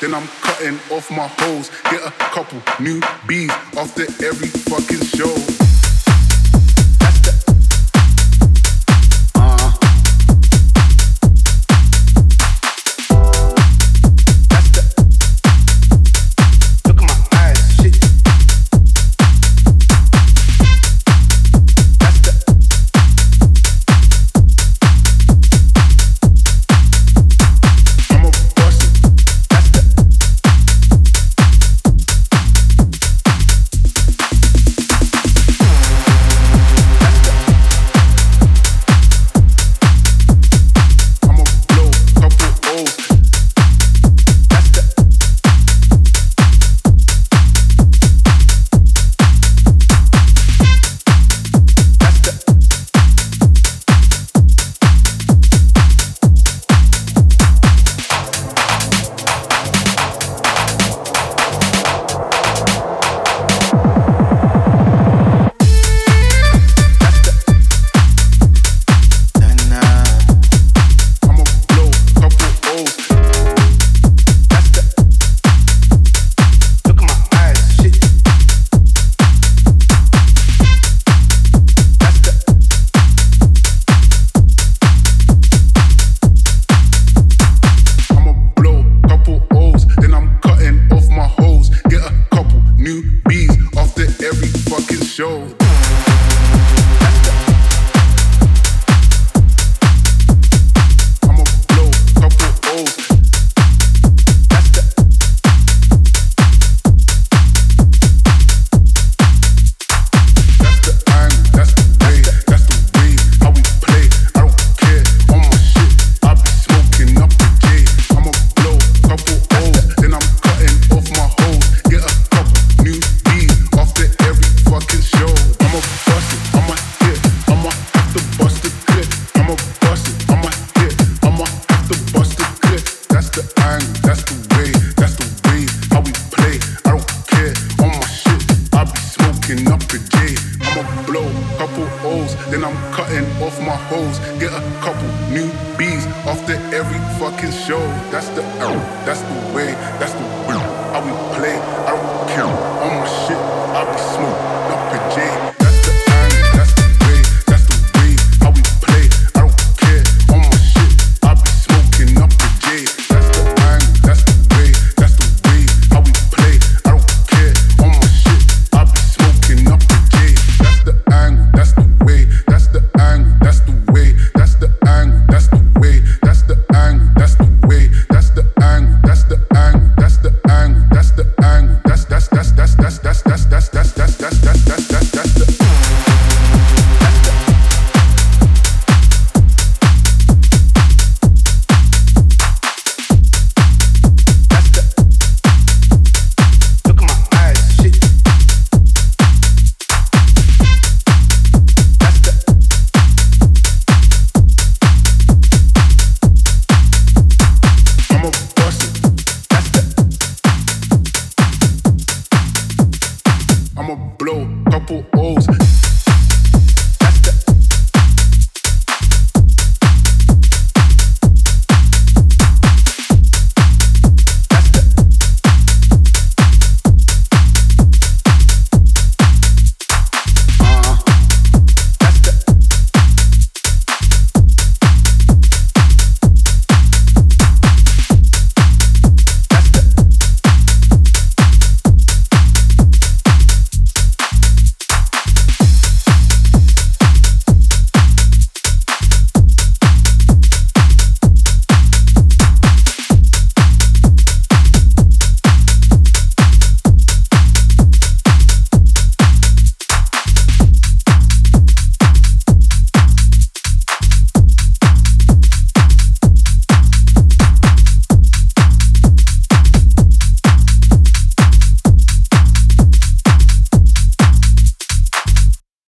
then I'm cutting off my hoes. Get a couple new bees after every fucking show. Couple O's.